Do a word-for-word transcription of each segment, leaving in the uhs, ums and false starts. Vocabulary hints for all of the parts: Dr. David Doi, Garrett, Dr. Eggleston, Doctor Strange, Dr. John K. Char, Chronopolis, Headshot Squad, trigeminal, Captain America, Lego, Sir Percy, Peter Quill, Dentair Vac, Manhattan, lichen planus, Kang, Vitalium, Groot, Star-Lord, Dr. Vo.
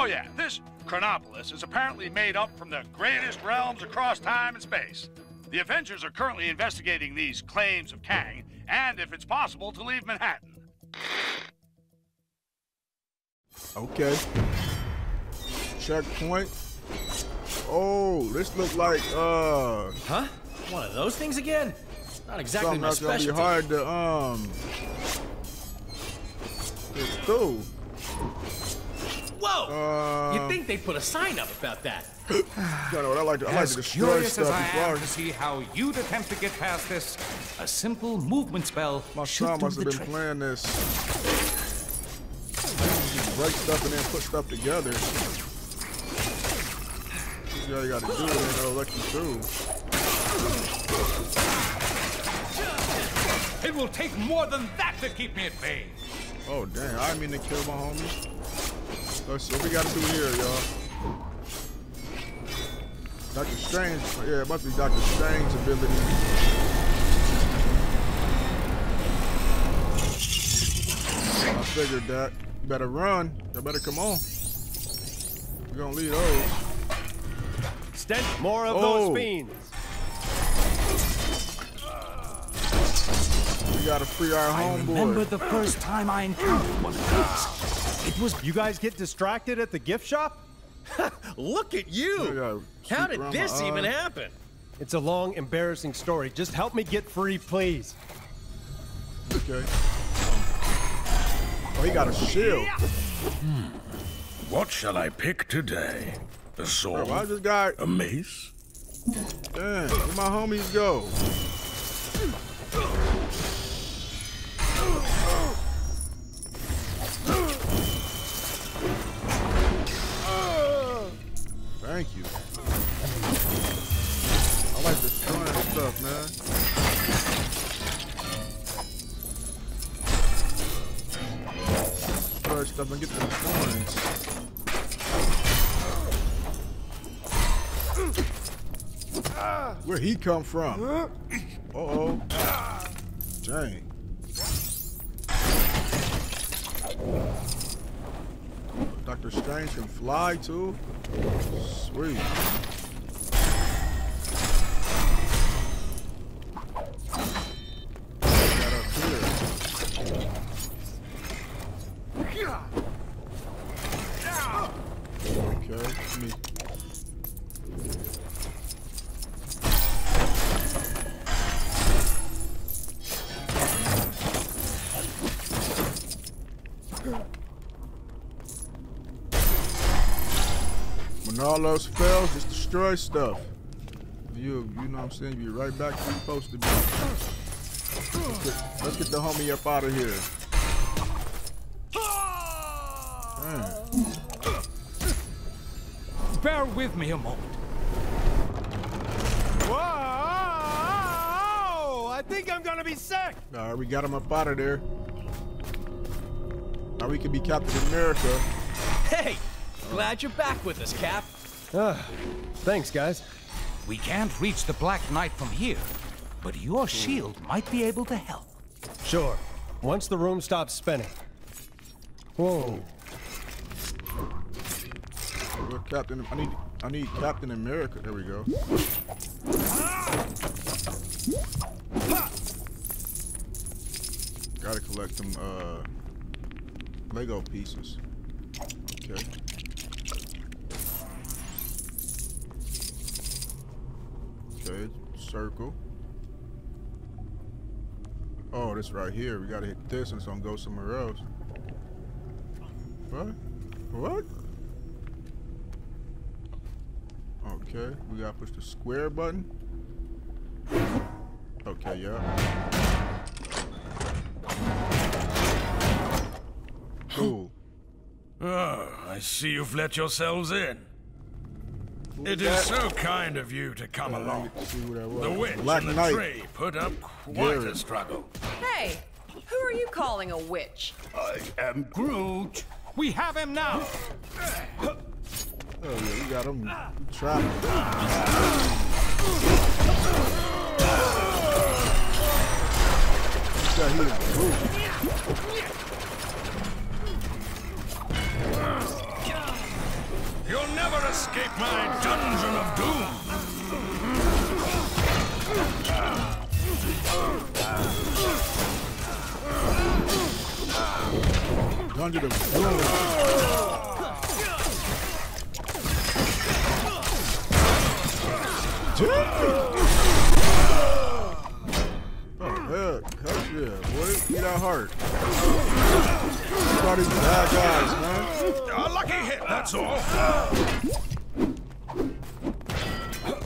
Oh yeah, this Chronopolis is apparently made up from the greatest realms across time and space. The Avengers are currently investigating these claims of Kang, and if it's possible, to leave Manhattan. Okay. Checkpoint. Oh, this looks like, uh... Huh? One of those things again? Not exactly my specialty. Something that's gonna be hard to, um... It's cool. Whoa! Uh, You'd think they'd put a sign up about that. You know what I like to, I like to destroy stuff. As curious as I am to see how you'd attempt to get past this, a simple movement spell. My son must have been trick. playing this. Just break stuff and then put stuff together. This is all you gotta do, and they'll let you through. It will take more than that to keep me at bay. Oh damn, I didn't mean to kill my homies. Let's see what we gotta do here, y'all. Doctor Strange, yeah, it must be Doctor Strange's ability. I figured that. You better run. You better come on. We're gonna lead those. Stench more of oh. those fiends. We gotta free our homeboy. I remember the first time I encountered one of these. It was you guys get distracted at the gift shop? Look at you! How did this even happen? It's a long, embarrassing story. Just help me get free, please. Okay. Oh, he got a shield. Hmm. What shall I pick today? A sword? I just got a mace? Damn, where my homies go? Thank you. I like this kind of stuff, man. Try stuff and get them coins. Where he come from? Uh oh. Dang. Doctor Strange can fly too. Sweet. Got up here. Okay, let me. All those spells just destroy stuff. You, you know what I'm saying? You'll be right back where you're supposed to be. Let's get, let's get the homie up out of here. Damn. Bear with me a moment. Whoa! I think I'm gonna be sick. All right, we got him up out of there. Now we can be Captain America. Hey. Glad you're back with us, Cap. Uh, thanks, guys. We can't reach the Black Knight from here, but your shield might be able to help. Sure. Once the room stops spinning. Whoa. We're Captain. I need. I need Captain America. There we go. Gotta collect some uh, Lego pieces. Okay. Okay, circle. Oh, this right here. We gotta hit this and it's gonna go somewhere else. What? What? Okay, we gotta push the square button. Okay, yeah. Cool. Oh, I see you've let yourselves in. It is so kind of you to come yeah, along. The witch Black and the Knight. Tree put up quite Garrett. a struggle. Hey, who are you calling a witch? I am Groot. We have him now. Oh, yeah, we got him trapped. Yeah, he is Groot. never escape my dungeon of doom. Dungeon of doom. Oh, hell, cut yeah, boy. Eat our heart. Starting with bad guys, man. A lucky hit, that's all.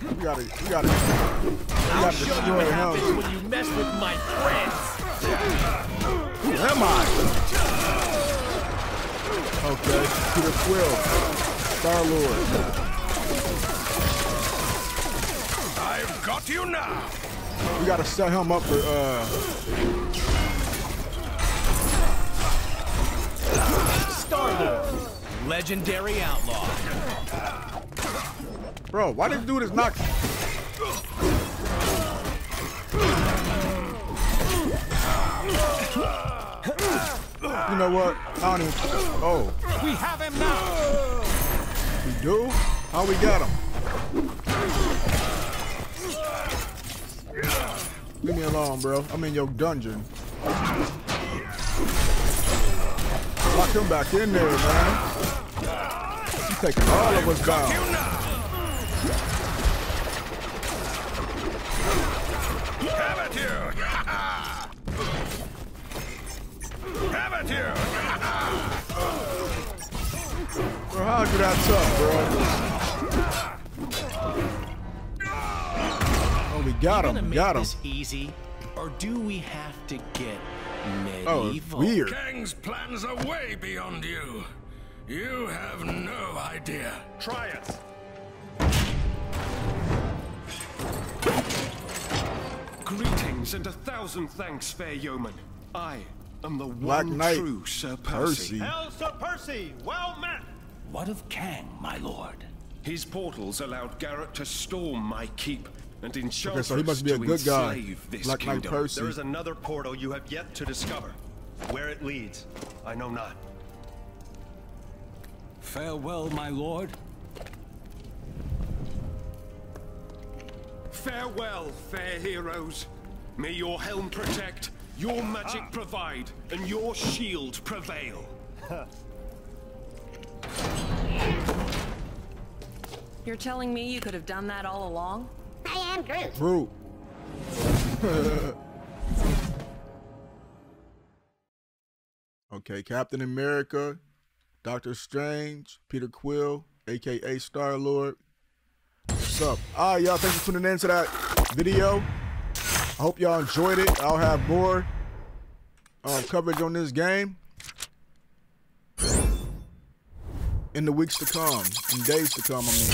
We gotta, we gotta, we gotta destroy him. When you mess with my friends. Who am I? Okay, Peter Quill, Star-Lord. I've got you now. We gotta set him up for uh Star-Lord, legendary outlaw. Bro, why this dude is not You know what? I don't even Oh. We have him now. We do? How we got him? Leave me alone, bro. I'm in your dungeon. Lock him back in there, man. You taking all of us down. Have it you! Have it you! Bro, how'd you that tough, bro? We got him. We got him. Is this easy, or do we have to get medieval? Oh, weird. Kang's plans are way beyond you. You have no idea. Try it. Greetings and a thousand thanks, fair yeoman. I am the Black one Knight. True Sir Percy. Percy. Hell, Sir Percy, well met. What of Kang, my lord? His portals allowed Garrett to storm my keep. And okay, so he must be a good guy, like my Percy. There is another portal you have yet to discover. Where it leads, I know not. Farewell, my lord. Farewell, fair heroes. May your helm protect, your magic ah. provide, and your shield prevail. You're telling me you could have done that all along? I am Groot. Groot. Okay, Captain America, Doctor Strange, Peter Quill, aka Star-Lord. What's up? All right, y'all, thanks for tuning in to that video. I hope y'all enjoyed it. I'll have more um, coverage on this game in the weeks to come, in days to come, I mean.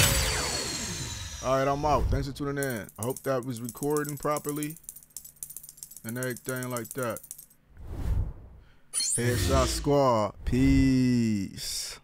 Alright, I'm out. Thanks for tuning in. I hope that was recording properly and everything like that. Headshot Squad. Peace.